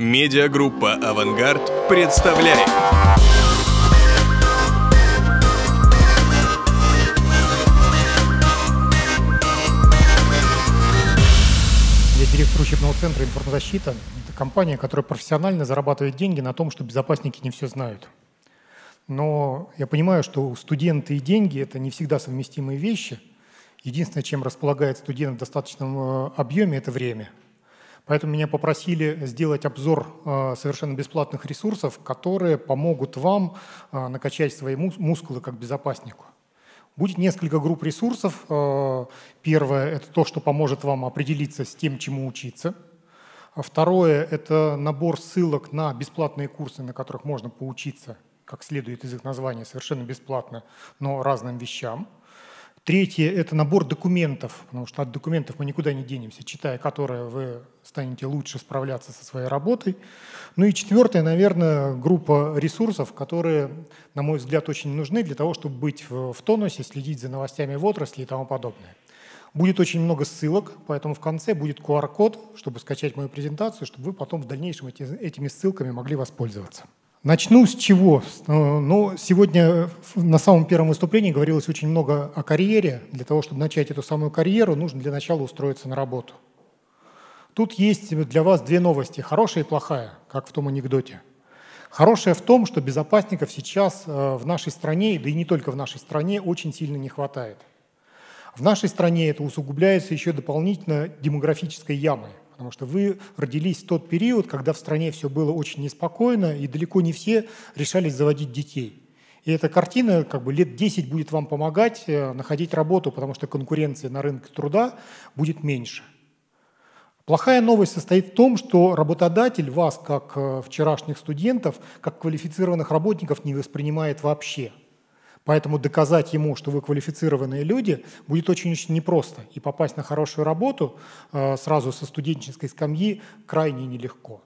Медиагруппа «Авангард» представляет. Я директор учебного центра «Информзащита». Это компания, которая профессионально зарабатывает деньги на том, что безопасники не все знают. Но я понимаю, что студенты и деньги – это не всегда совместимые вещи. Единственное, чем располагает студент в достаточном объеме – это время. Поэтому меня попросили сделать обзор совершенно бесплатных ресурсов, которые помогут вам накачать свои мускулы как безопаснику. Будет несколько групп ресурсов. Первое – это то, что поможет вам определиться с тем, чему учиться. Второе – это набор ссылок на бесплатные курсы, на которых можно поучиться, как следует из их названия, совершенно бесплатно, но разным вещам. Третье – это набор документов, потому что от документов мы никуда не денемся, читая которые вы станете лучше справляться со своей работой. Ну и четвертое, наверное, группа ресурсов, которые, на мой взгляд, очень нужны для того, чтобы быть в тонусе, следить за новостями в отрасли и тому подобное. Будет очень много ссылок, поэтому в конце будет QR-код, чтобы скачать мою презентацию, чтобы вы потом в дальнейшем этими ссылками могли воспользоваться. Начну с чего? Ну, сегодня на самом первом выступлении говорилось очень много о карьере. Для того, чтобы начать эту самую карьеру, нужно для начала устроиться на работу. Тут есть для вас две новости – хорошая и плохая, как в том анекдоте. Хорошая в том, что безопасников сейчас в нашей стране, да и не только в нашей стране, очень сильно не хватает. В нашей стране это усугубляется еще дополнительно демографической ямой. Потому что вы родились в тот период, когда в стране все было очень неспокойно, и далеко не все решались заводить детей. И эта картина как бы лет 10 будет вам помогать находить работу, потому что конкуренция на рынке труда будет меньше. Плохая новость состоит в том, что работодатель вас, как вчерашних студентов, как квалифицированных работников, не воспринимает вообще. Поэтому доказать ему, что вы квалифицированные люди, будет очень-очень непросто. И попасть на хорошую работу сразу со студенческой скамьи крайне нелегко.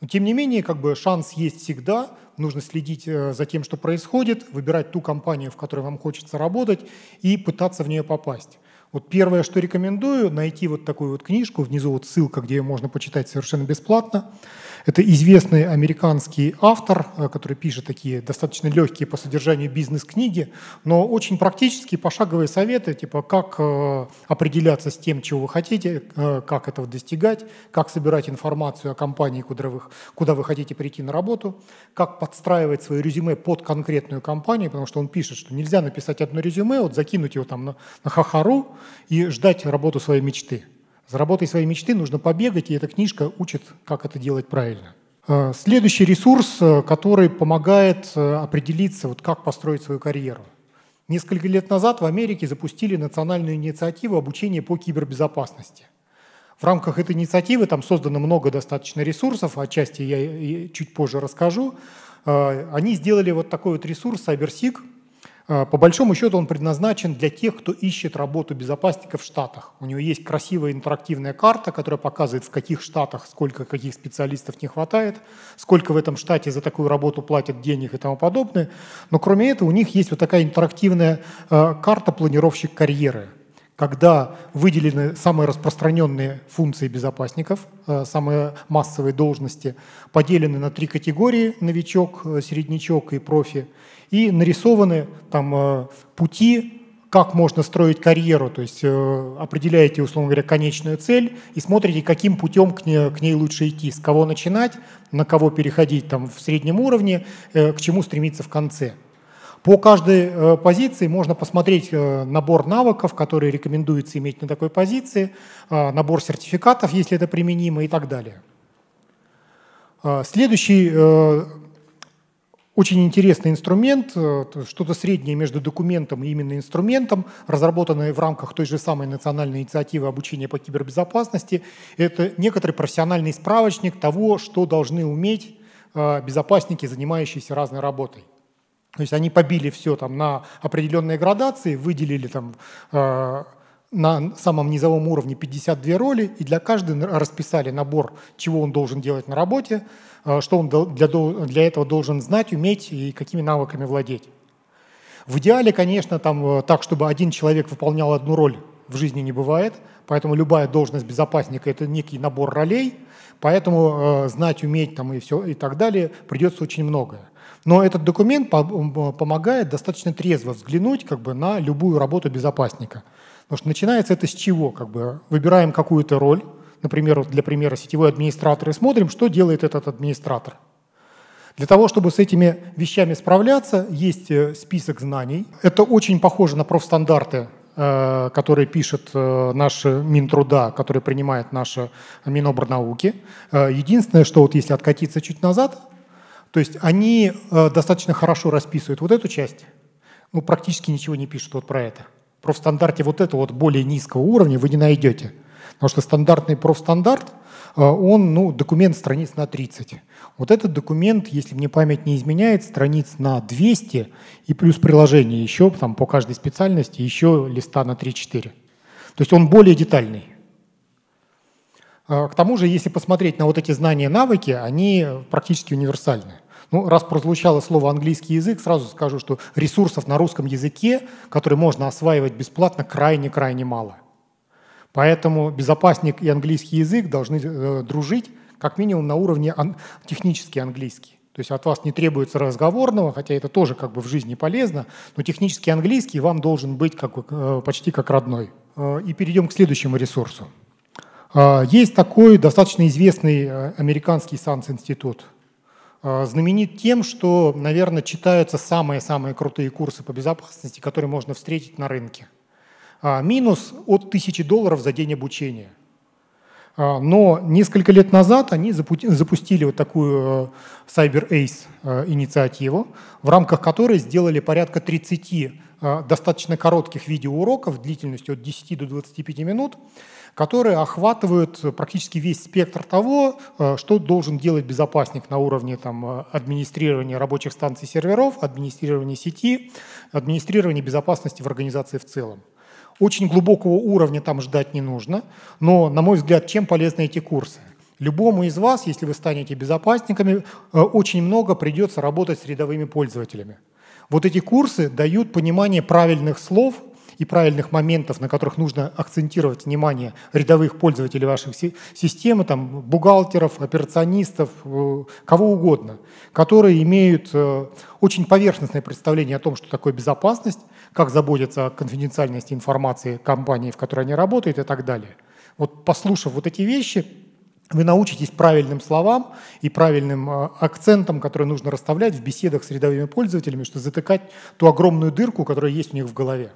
Но тем не менее, как бы шанс есть всегда. Нужно следить за тем, что происходит, выбирать ту компанию, в которой вам хочется работать, и пытаться в нее попасть. Вот первое, что рекомендую, найти вот такую вот книжку. Внизу вот ссылка, где ее можно почитать совершенно бесплатно. Это известный американский автор, который пишет такие достаточно легкие по содержанию бизнес-книги, но очень практические пошаговые советы, типа как определяться с тем, чего вы хотите, как этого достигать, как собирать информацию о компании, куда вы хотите прийти на работу, как подстраивать свое резюме под конкретную компанию, потому что он пишет, что нельзя написать одно резюме, вот закинуть его там на хохору и ждать работу своей мечты. За работой своей мечты нужно побегать, и эта книжка учит, как это делать правильно. Следующий ресурс, который помогает определиться, вот как построить свою карьеру. Несколько лет назад в Америке запустили национальную инициативу обучения по кибербезопасности. В рамках этой инициативы там создано много достаточно ресурсов, отчасти я чуть позже расскажу. Они сделали вот такой вот ресурс CyberSeek. По большому счету он предназначен для тех, кто ищет работу безопасника в Штатах. У него есть красивая интерактивная карта, которая показывает, в каких штатах сколько каких специалистов не хватает, сколько в этом штате за такую работу платят денег и тому подобное. Но кроме этого у них есть вот такая интерактивная карта «Планировщик карьеры», когда выделены самые распространенные функции безопасников, самые массовые должности, поделены на три категории – новичок, середнячок и профи, и нарисованы там пути, как можно строить карьеру, то есть определяете, условно говоря, конечную цель и смотрите, каким путем к ней лучше идти, с кого начинать, на кого переходить там, в среднем уровне, к чему стремиться в конце. По каждой позиции можно посмотреть набор навыков, которые рекомендуется иметь на такой позиции, набор сертификатов, если это применимо, и так далее. Следующий очень интересный инструмент, что-то среднее между документом и именно инструментом, разработанное в рамках той же самой национальной инициативы обучения по кибербезопасности, это некоторый профессиональный справочник того, что должны уметь безопасники, занимающиеся разной работой. То есть они побили все там на определенные градации, выделили там, на самом низовом уровне 52 роли, и для каждой расписали набор, чего он должен делать на работе, что он для этого должен знать, уметь и какими навыками владеть. В идеале, конечно, там, так, чтобы один человек выполнял одну роль в жизни не бывает, поэтому любая должность безопасника – это некий набор ролей, поэтому знать, уметь там, и все, и так далее придется очень многое. Но этот документ помогает достаточно трезво взглянуть как бы, на любую работу безопасника. Потому что начинается это с чего? Как бы выбираем какую-то роль, например, для примера сетевой администратор, и смотрим, что делает этот администратор. Для того, чтобы с этими вещами справляться, есть список знаний. Это очень похоже на профстандарты, которые пишет наш Минтруда, который принимает наше Минобрнауки. Единственное, что вот если откатиться чуть назад, то есть они достаточно хорошо расписывают вот эту часть, но практически ничего не пишут вот про это. В профстандарте вот этого вот более низкого уровня вы не найдете. Потому что стандартный профстандарт, он, документ страниц на 30. Вот этот документ, если мне память не изменяет, страниц на 200 и плюс приложение еще, там, по каждой специальности, еще листа на 3-4. То есть он более детальный. К тому же, если посмотреть на вот эти знания и навыки, они практически универсальны. Ну, раз прозвучало слово «английский язык», сразу скажу, что ресурсов на русском языке, которые можно осваивать бесплатно, крайне-крайне мало. Поэтому безопасник и английский язык должны дружить как минимум на уровне технический английский. То есть от вас не требуется разговорного, хотя это тоже как бы в жизни полезно, но технический английский вам должен быть как бы, почти как родной. И перейдем к следующему ресурсу. Есть такой достаточно известный американский SANS институт. Знаменит тем, что, наверное, читаются самые-самые крутые курсы по безопасности, которые можно встретить на рынке. Минус от $1000 за день обучения. Но несколько лет назад они запустили вот такую CyberAce инициативу, в рамках которой сделали порядка 30 достаточно коротких видеоуроков длительностью от 10 до 25 минут, которые охватывают практически весь спектр того, что должен делать безопасник на уровне там, администрирования рабочих станций серверов, администрирования сети, администрирования безопасности в организации в целом. Очень глубокого уровня там ждать не нужно, но, на мой взгляд, чем полезны эти курсы? Любому из вас, если вы станете безопасниками, очень много придется работать с рядовыми пользователями. Вот эти курсы дают понимание правильных слов и правильных моментов, на которых нужно акцентировать внимание рядовых пользователей ваших системы, там, бухгалтеров, операционистов, кого угодно, которые имеют очень поверхностное представление о том, что такое безопасность, как заботятся о конфиденциальности информации компании, в которой они работают и так далее. Вот послушав вот эти вещи, вы научитесь правильным словам и правильным акцентам, которые нужно расставлять в беседах с рядовыми пользователями, чтобы затыкать ту огромную дырку, которая есть у них в голове.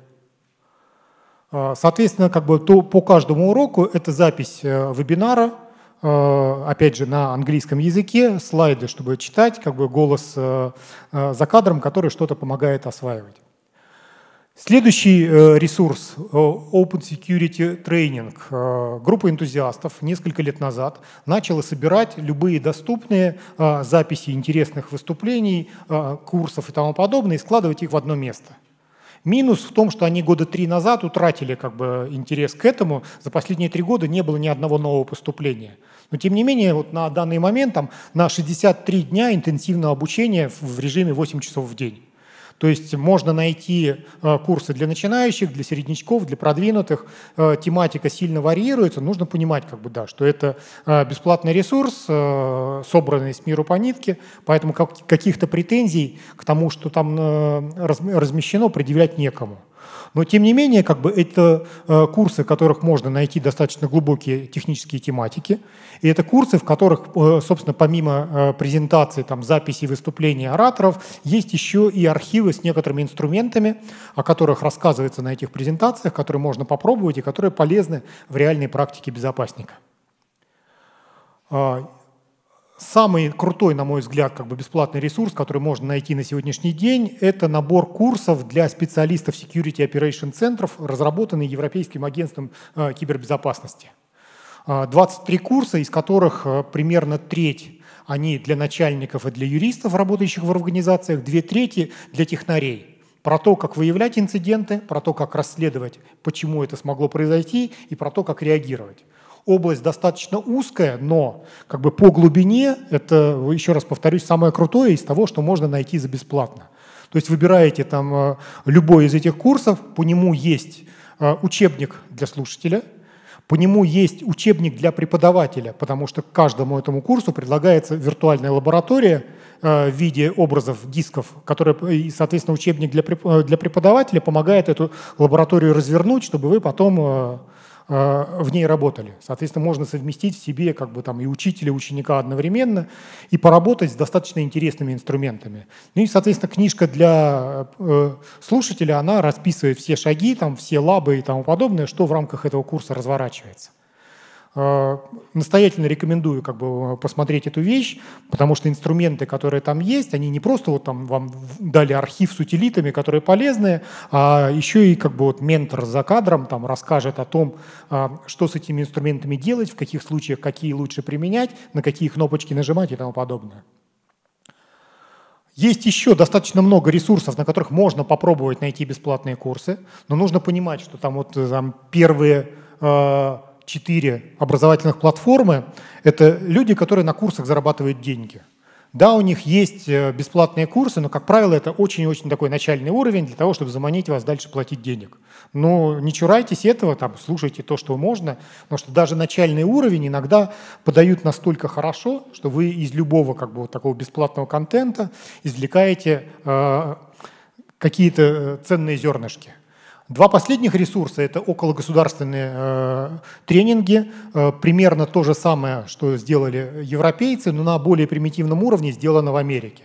Соответственно, как бы то по каждому уроку это запись вебинара, опять же, на английском языке, слайды, чтобы читать, как бы голос за кадром, который что-то помогает осваивать. Следующий ресурс – Open Security Training. Группа энтузиастов несколько лет назад начала собирать любые доступные записи интересных выступлений, курсов и тому подобное и складывать их в одно место. Минус в том, что они года 3 назад утратили как бы, интерес к этому. За последние 3 года не было ни одного нового поступления. Но тем не менее, вот на данный момент там, на 63 дня интенсивного обучения в режиме 8 часов в день. То есть можно найти курсы для начинающих, для середнячков, для продвинутых. Тематика сильно варьируется. Нужно понимать, как бы, да, что это бесплатный ресурс, собранный с миру по нитке, поэтому каких-то претензий к тому, что там размещено, предъявлять некому. Но тем не менее, как бы, это курсы, в которых можно найти достаточно глубокие технические тематики. И это курсы, в которых, собственно, помимо презентаций, там, записей выступлений ораторов, есть еще и архивы с некоторыми инструментами, о которых рассказывается на этих презентациях, которые можно попробовать и которые полезны в реальной практике безопасника. Самый крутой, на мой взгляд, как бы бесплатный ресурс, который можно найти на сегодняшний день, это набор курсов для специалистов Security Operation центров, разработанный Европейским агентством кибербезопасности. 23 курса, из которых примерно треть они для начальников и для юристов, работающих в организациях, 2/3 для технарей. Про то, как выявлять инциденты, про то, как расследовать, почему это смогло произойти, и про то, как реагировать. Область достаточно узкая, но как бы по глубине это, еще раз повторюсь, самое крутое из того, что можно найти за бесплатно. То есть выбираете там любой из этих курсов, по нему есть учебник для слушателя, по нему есть учебник для преподавателя, потому что к каждому этому курсу предлагается виртуальная лаборатория в виде образов, дисков, которые, соответственно, учебник для преподавателя помогает эту лабораторию развернуть, чтобы вы потом в ней работали. Соответственно, можно совместить в себе как бы, там, и учителя, и ученика одновременно и поработать с достаточно интересными инструментами. Ну и, соответственно, книжка для слушателя, она расписывает все шаги, там, все лабы и тому подобное, что в рамках этого курса разворачивается. Настоятельно рекомендую как бы, посмотреть эту вещь, потому что инструменты, которые там есть, они не просто вот, там, вам дали архив с утилитами, которые полезны, а еще и как бы, вот, ментор за кадром там, расскажет о том, что с этими инструментами делать, в каких случаях какие лучше применять, на какие кнопочки нажимать и тому подобное. Есть еще достаточно много ресурсов, на которых можно попробовать найти бесплатные курсы, но нужно понимать, что там, вот, там первые 4 образовательных платформы – это люди, которые на курсах зарабатывают деньги. Да, у них есть бесплатные курсы, но, как правило, это очень-очень такой начальный уровень для того, чтобы заманить вас дальше платить денег. Но не чурайтесь этого, там, слушайте то, что можно, потому что даже начальный уровень иногда подают настолько хорошо, что вы из любого как бы, вот такого бесплатного контента извлекаете какие-то ценные зернышки. 2 последних ресурса – это окологосударственные тренинги. Примерно то же самое, что сделали европейцы, но на более примитивном уровне сделано в Америке.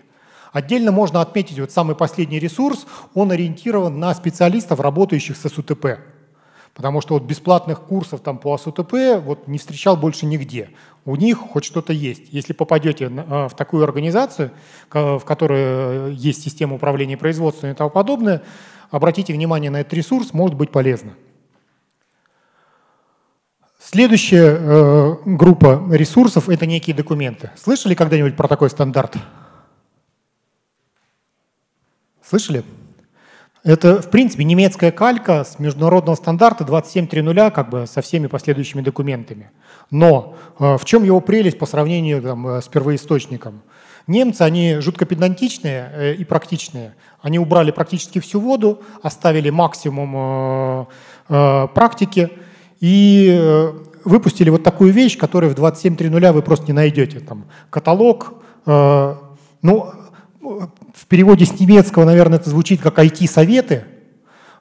Отдельно можно отметить вот самый последний ресурс. Он ориентирован на специалистов, работающих с СУТП. Потому что вот бесплатных курсов там по СУТП вот не встречал больше нигде. У них хоть что-то есть. Если попадете в такую организацию, в которой есть система управления производством и тому подобное, обратите внимание на этот ресурс, может быть полезно. Следующая группа ресурсов – это некие документы. Слышали когда-нибудь про такой стандарт? Слышали? Это, в принципе, немецкая калька с международного стандарта 27.3.0, как бы со всеми последующими документами. Но в чем его прелесть по сравнению там, с первоисточником? Немцы, они жутко педантичные и практичные. Они убрали практически всю воду, оставили максимум практики и выпустили вот такую вещь, которую в 27.3.0 вы просто не найдете. Там, каталог, ну, в переводе с немецкого, наверное, это звучит как IT-советы.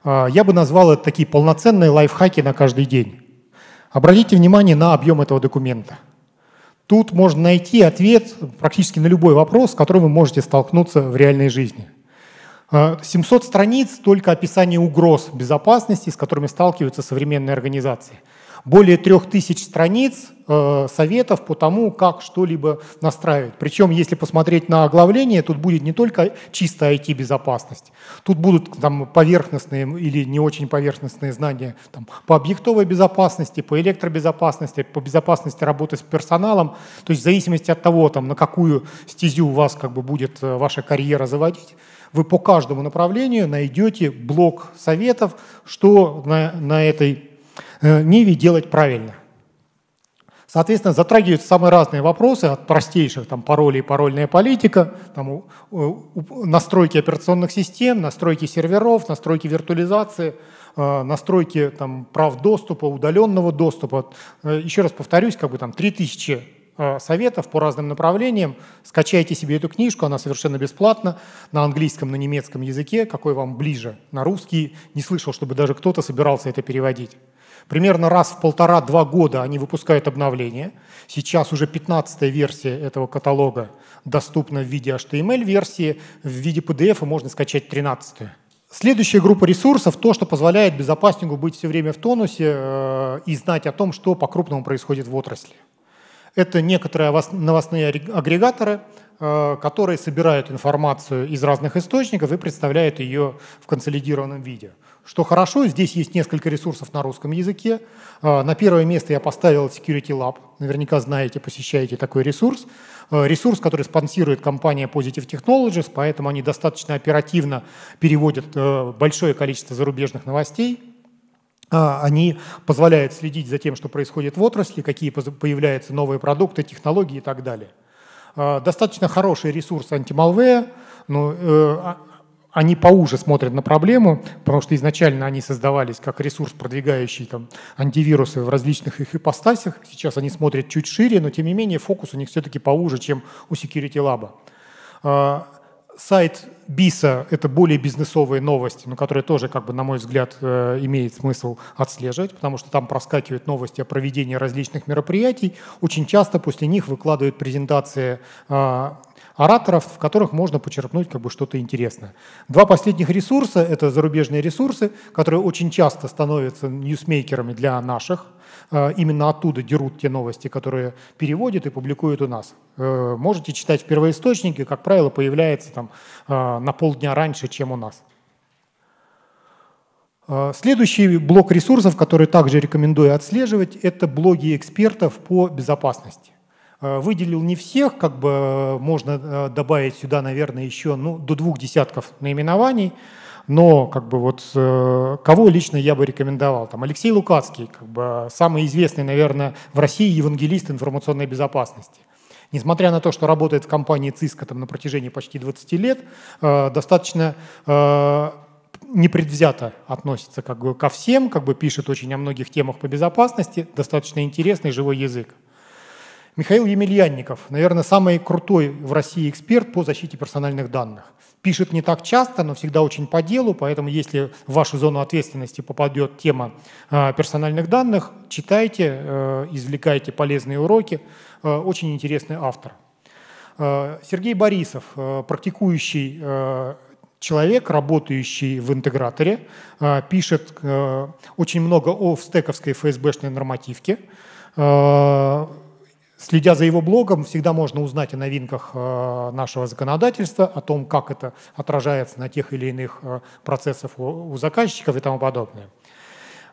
Я бы назвал это такие полноценные лайфхаки на каждый день. Обратите внимание на объем этого документа. Тут можно найти ответ практически на любой вопрос, с которым вы можете столкнуться в реальной жизни. 700 страниц только описание угроз безопасности, с которыми сталкиваются современные организации. Более 3000 страниц советов по тому, как что-либо настраивать. Причем, если посмотреть на оглавление, тут будет не только чистая IT-безопасность. Тут будут там, поверхностные или не очень поверхностные знания там, по объектовой безопасности, по электробезопасности, по безопасности работы с персоналом. То есть в зависимости от того, там, на какую стезю у вас как бы, будет ваша карьера заводить, вы по каждому направлению найдете блок советов, что на этой ниве делать правильно. Соответственно, затрагиваются самые разные вопросы, от простейших там, паролей, парольная политика, там, настройки операционных систем, настройки серверов, настройки виртуализации, настройки там, прав доступа, удаленного доступа. Еще раз повторюсь, как бы там 3000 советов по разным направлениям. Скачайте себе эту книжку, она совершенно бесплатна, на английском, на немецком языке, какой вам ближе. На русский не слышал, чтобы даже кто-то собирался это переводить. Примерно раз в 1,5-2 года они выпускают обновление. Сейчас уже 15-я версия этого каталога доступна в виде HTML-версии, в виде PDF можно скачать 13-ю. Следующая группа ресурсов – то, что позволяет безопаснику быть все время в тонусе и знать о том, что по-крупному происходит в отрасли. Это некоторые новостные агрегаторы, которые собирают информацию из разных источников и представляют ее в консолидированном виде. Что хорошо, здесь есть несколько ресурсов на русском языке. На первое место я поставил Security Lab. Наверняка знаете, посещаете такой ресурс. Ресурс, который спонсирует компания Positive Technologies, поэтому они достаточно оперативно переводят большое количество зарубежных новостей. Они позволяют следить за тем, что происходит в отрасли, какие появляются новые продукты, технологии и так далее. Достаточно хороший ресурс Anti-Malware, но они поуже смотрят на проблему, потому что изначально они создавались как ресурс, продвигающий там, антивирусы в различных их ипостасях. Сейчас они смотрят чуть шире, но тем не менее фокус у них все-таки поуже, чем у Security Lab. Сайт BISA — это более бизнесовые новости, но которые тоже, как бы, на мой взгляд, имеет смысл отслеживать, потому что там проскакивают новости о проведении различных мероприятий. Очень часто после них выкладывают презентации ораторов, в которых можно почерпнуть, как бы, что-то интересное. Два последних ресурса — это зарубежные ресурсы, которые очень часто становятся ньюсмейкерами для наших. Именно оттуда дерут те новости, которые переводят и публикуют у нас. Можете читать в первоисточнике, как правило, появляется там на полдня раньше, чем у нас. Следующий блок ресурсов, который также рекомендую отслеживать, это блоги экспертов по безопасности. Выделил не всех, как бы можно добавить сюда, наверное, еще до 2 десятков наименований, но как бы вот кого лично я бы рекомендовал. Там Алексей Лукацкий, как бы самый известный, наверное, в России евангелист информационной безопасности. Несмотря на то, что работает в компании Cisco там, на протяжении почти 20 лет, достаточно непредвзято относится как бы ко всем, как бы пишет очень о многих темах по безопасности, достаточно интересный живой язык. Михаил Емельянников, наверное, самый крутой в России эксперт по защите персональных данных. Пишет не так часто, но всегда очень по делу, поэтому если в вашу зону ответственности попадет тема персональных данных, читайте, извлекайте полезные уроки. Очень интересный автор. Сергей Борисов, практикующий человек, работающий в интеграторе, пишет очень много о стековской ФСБшной нормативке. Следя за его блогом, всегда можно узнать о новинках нашего законодательства, о том, как это отражается на тех или иных процессах у заказчиков и тому подобное.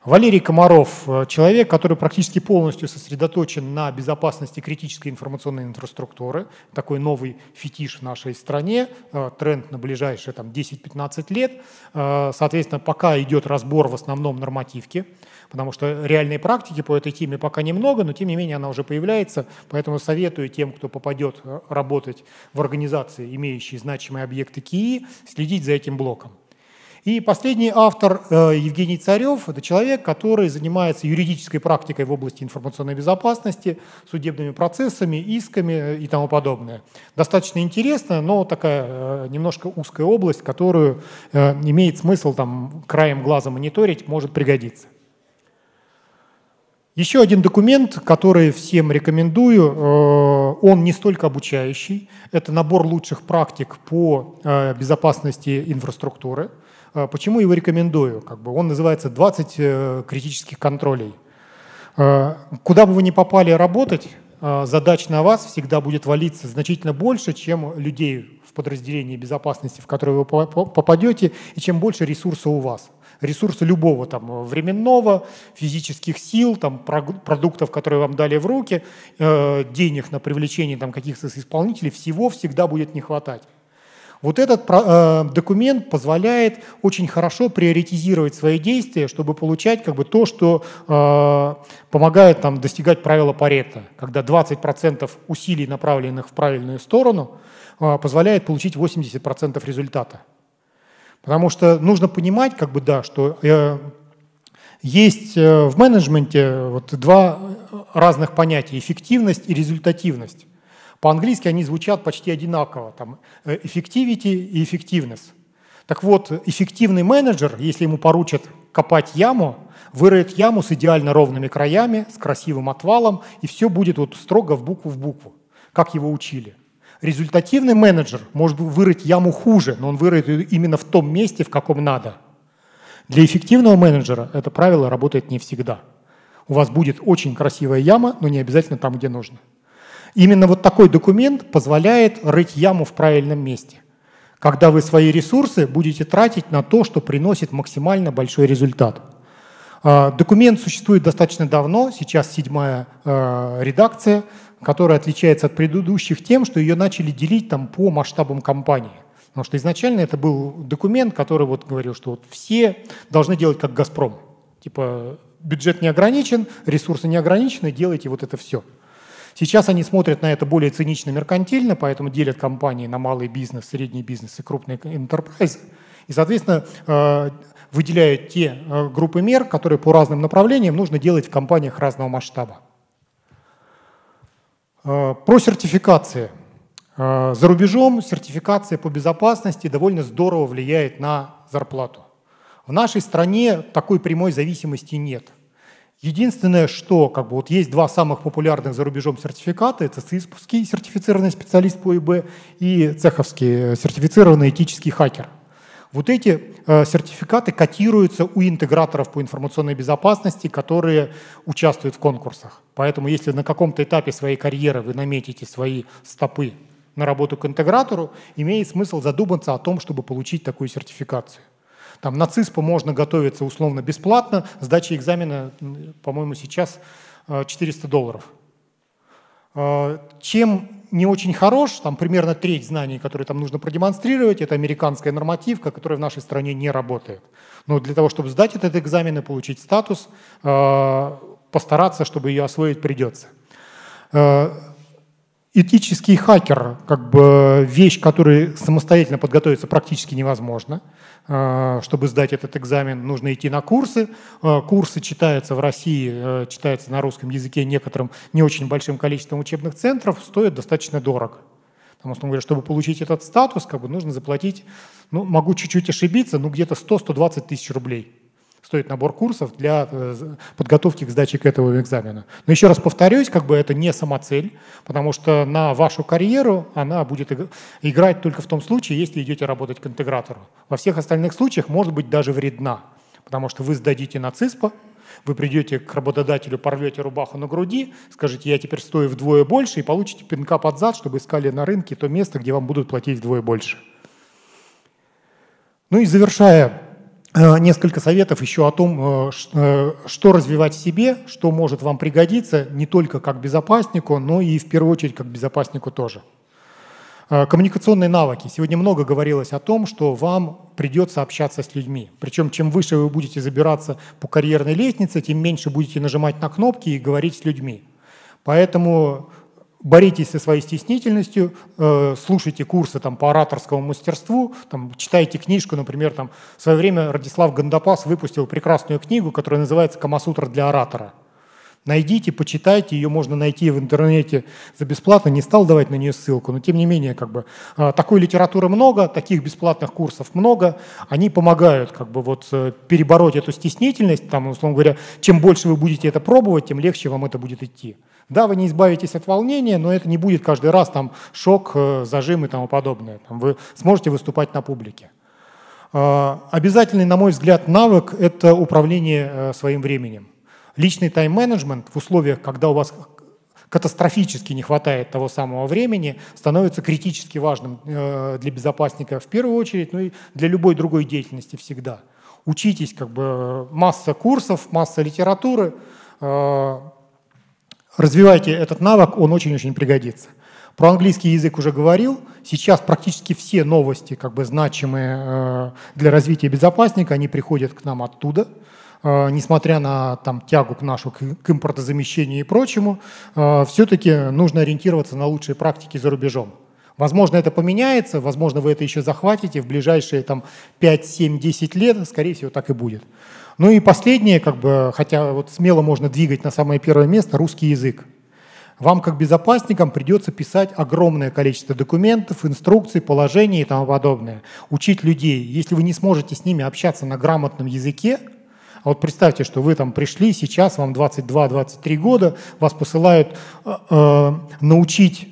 Валерий Комаров, человек, который практически полностью сосредоточен на безопасности критической информационной инфраструктуры. Такой новый фетиш в нашей стране, тренд на ближайшие 10-15 лет. Соответственно, пока идет разбор в основном нормативки, потому что реальной практики по этой теме пока немного, но тем не менее она уже появляется, поэтому советую тем, кто попадет работать в организации, имеющие значимые объекты КИИ, следить за этим блоком. И последний автор Евгений Царев – это человек, который занимается юридической практикой в области информационной безопасности, судебными процессами, исками и тому подобное. Достаточно интересная, но такая немножко узкая область, которую имеет смысл краем глаза мониторить, может пригодиться. Еще один документ, который всем рекомендую, он не столько обучающий, это набор лучших практик по безопасности инфраструктуры. Почему его рекомендую? Как бы он называется «20 критических контролей». Куда бы вы ни попали работать, задач на вас всегда будет валиться значительно больше, чем людей в подразделении безопасности, в которое вы попадете, и чем больше ресурсов у вас. Ресурсы любого временного, физических сил, продуктов, которые вам дали в руки, денег на привлечение каких-то исполнителей, всего всегда будет не хватать. Вот этот документ позволяет очень хорошо приоритизировать свои действия, чтобы получать то, что помогает достигать правила Парето, когда 20% усилий, направленных в правильную сторону, позволяет получить 80% результата. Потому что нужно понимать, что есть в менеджменте два разных понятия – эффективность и результативность. По-английски они звучат почти одинаково – effectivity и effectiveness. Так вот, эффективный менеджер, если ему поручат копать яму, вырыет яму с идеально ровными краями, с красивым отвалом, и все будет строго в букву, как его учили. Результативный менеджер может вырыть яму хуже, но он вырыт именно в том месте, в каком надо. Для эффективного менеджера это правило работает не всегда. У вас будет очень красивая яма, но не обязательно там, где нужно. Именно вот такой документ позволяет рыть яму в правильном месте, когда вы свои ресурсы будете тратить на то, что приносит максимально большой результат. Документ существует достаточно давно, сейчас 7-я редакция, которая отличается от предыдущих тем, что ее начали делить по масштабам компании. Потому что изначально это был документ, который говорил, что все должны делать как «Газпром». Типа бюджет не ограничен, ресурсы не ограничены, делайте это все. Сейчас они смотрят на это более цинично-меркантильно, поэтому делят компании на малый бизнес, средний бизнес и крупный enterprise. И, соответственно, выделяют те группы мер, которые по разным направлениям нужно делать в компаниях разного масштаба. Про сертификации. За рубежом сертификация по безопасности довольно здорово влияет на зарплату. В нашей стране такой прямой зависимости нет. Единственное, что вот есть два самых популярных за рубежом сертификата, это CISSP-ский сертифицированный специалист по ИБ и цеховский сертифицированный этический хакер. Вот эти сертификаты котируются у интеграторов по информационной безопасности, которые участвуют в конкурсах. Поэтому если на каком-то этапе своей карьеры вы наметите свои стопы на работу к интегратору, имеет смысл задуматься о том, чтобы получить такую сертификацию. Там на ЦИСПО можно готовиться условно бесплатно, сдача экзамена, по-моему, сейчас $400. Чем не очень хорош, там примерно треть знаний, которые там нужно продемонстрировать, это американская нормативка, которая в нашей стране не работает. Но для того, чтобы сдать этот экзамен и получить статус, постараться, чтобы ее освоить, придется. Этический хакер, вещь, которой самостоятельно подготовиться практически невозможно. Чтобы сдать этот экзамен, нужно идти на курсы. Курсы читаются в России, читаются на русском языке некоторым не очень большим количеством учебных центров, стоят достаточно дорого. Потому что, чтобы получить этот статус, нужно заплатить, ну, могу чуть-чуть ошибиться, но где-то 100-120 тысяч рублей. Стоит набор курсов для подготовки к сдаче к этому экзамену. Но еще раз повторюсь, это не самоцель, потому что на вашу карьеру она будет играть только в том случае, если идете работать к интегратору. Во всех остальных случаях может быть даже вредна, потому что вы сдадите на ЦИСПО, вы придете к работодателю, порвете рубаху на груди, скажете, я теперь стою вдвое больше, и получите пинка под зад, чтобы искали на рынке то место, где вам будут платить вдвое больше. Ну и завершая, несколько советов еще о том, что развивать в себе, что может вам пригодиться не только как безопаснику, но и в первую очередь как безопаснику тоже. Коммуникационные навыки. Сегодня много говорилось о том, что вам придется общаться с людьми. Причем чем выше вы будете забираться по карьерной лестнице, тем меньше будете нажимать на кнопки и говорить с людьми. Поэтому боритесь со своей стеснительностью, слушайте курсы по ораторскому мастерству, читайте книжку, например, в свое время Радислав Гандапас выпустил прекрасную книгу, которая называется «Камасутра для оратора». Найдите, почитайте, ее можно найти в интернете за бесплатно, не стал давать на нее ссылку, но тем не менее, такой литературы много, таких бесплатных курсов много, они помогают перебороть эту стеснительность, условно говоря, чем больше вы будете это пробовать, тем легче вам это будет идти. Да, вы не избавитесь от волнения, но это не будет каждый раз шок, зажим и тому подобное. Вы сможете выступать на публике. Обязательный, на мой взгляд, навык – это управление своим временем. Личный тайм-менеджмент в условиях, когда у вас катастрофически не хватает того самого времени, становится критически важным для безопасника в первую очередь, ну и для любой другой деятельности всегда. Учитесь, масса курсов, масса литературы, развивайте этот навык, он очень-очень пригодится. Про английский язык уже говорил. Сейчас практически все новости, значимые для развития безопасника, они приходят к нам оттуда. Несмотря на тягу к импортозамещению и прочему, все-таки нужно ориентироваться на лучшие практики за рубежом. Возможно, это поменяется, возможно, вы это еще захватите в ближайшие 5, 7, 10 лет, скорее всего, так и будет. Ну и последнее, хотя смело можно двигать на самое первое место, русский язык. Вам, как безопасникам, придется писать огромное количество документов, инструкций, положений и тому подобное. Учить людей. Если вы не сможете с ними общаться на грамотном языке, а вот представьте, что вы пришли, сейчас вам 22-23 года, вас посылают научить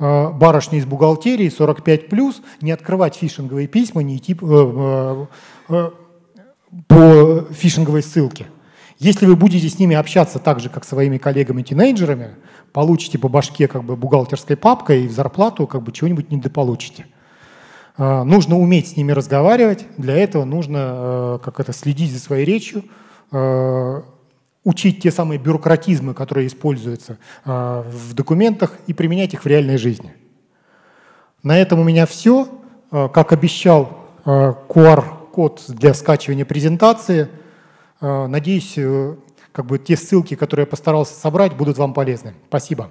барышни из бухгалтерии 45+, не открывать фишинговые письма, не идти по фишинговой ссылке. Если вы будете с ними общаться так же, как с своими коллегами-тинейджерами, получите по башке бухгалтерской папкой и в зарплату чего-нибудь недополучите. Нужно уметь с ними разговаривать, для этого нужно следить за своей речью, учить те самые бюрократизмы, которые используются в документах, и применять их в реальной жизни. На этом у меня все. Как обещал, QR-код для скачивания презентации. Надеюсь, те ссылки, которые я постарался собрать, будут вам полезны. Спасибо.